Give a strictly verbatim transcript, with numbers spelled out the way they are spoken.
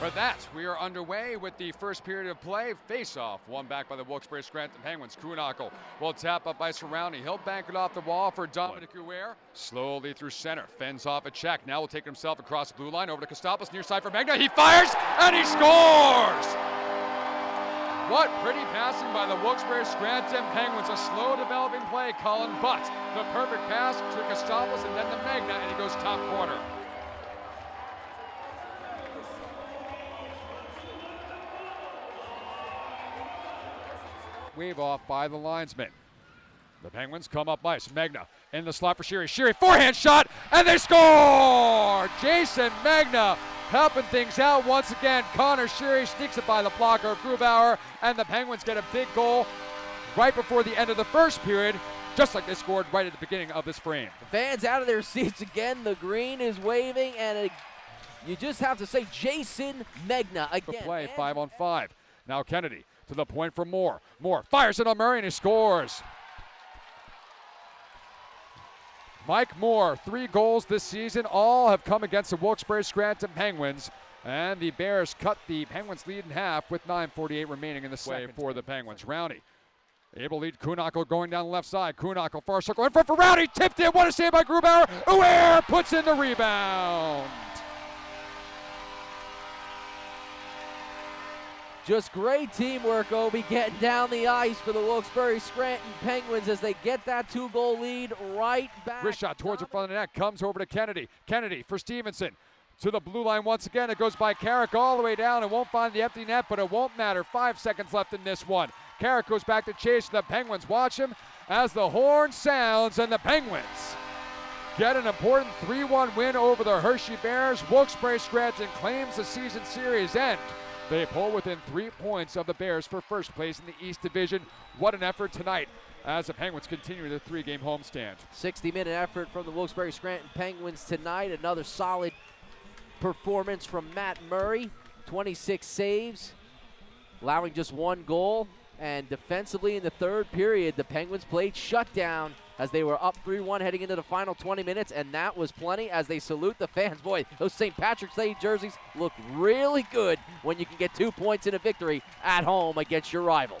For that, we are underway with the first period of play. Face-off, one back by the Wilkes-Barre/Scranton Penguins. Kunako will tap up by Rowney. He'll bank it off the wall for Dominik Uher. Slowly through center, fends off a check. Now will take himself across blue line over to Costopoulos, near side for Megna. He fires and he scores! What pretty passing by the Wilkes-Barre/Scranton Penguins. A slow developing play, Colin Butt. The perfect pass to Costopoulos and then to Megna, and he goes top corner. Wave off by the linesman. The Penguins come up ice. Megna in the slot for Sheary. Sheary forehand shot, and they score! Jason Megna helping things out once again. Connor Sheary sneaks it by the blocker of Grubauer, and the Penguins get a big goal right before the end of the first period, just like they scored right at the beginning of this frame. The fans out of their seats again. The green is waving, and it, you just have to say Jason Megna again. The play, five on five. Now Kennedy to the point for Moore. Moore fires it on Murray and he scores. Mike Moore, three goals this season. All have come against the Wilkes-Barre/Scranton Penguins. And the Bears cut the Penguins lead in half with nine forty-eight remaining in the second for the Penguins. Rowney able to lead Kunako going down the left side. Kunako far circle in front for Rowney. Tipped in. What a save by Grubauer. Uher puts in the rebound. Just great teamwork, Obi, getting down the ice for the Wilkes-Barre/Scranton Penguins as they get that two-goal lead right back. Wrist shot towards the front of the net, comes over to Kennedy. Kennedy for Stevenson. To the blue line once again, it goes by Carrick all the way down. It won't find the empty net, but it won't matter. Five seconds left in this one. Carrick goes back to chase, and the Penguins watch him as the horn sounds, and the Penguins get an important three one win over the Hershey Bears. Wilkes-Barre/Scranton claims the season series end. They pull within three points of the Bears for first place in the East Division. What an effort tonight as the Penguins continue their three-game homestand. sixty-minute effort from the Wilkes-Barre/Scranton Penguins tonight. Another solid performance from Matt Murray. twenty-six saves, allowing just one goal. And defensively in the third period, the Penguins played shutdown as they were up three one heading into the final twenty minutes, and that was plenty as they salute the fans. Boy, those Saint Patrick's Day jerseys look really good when you can get two points in a victory at home against your rival.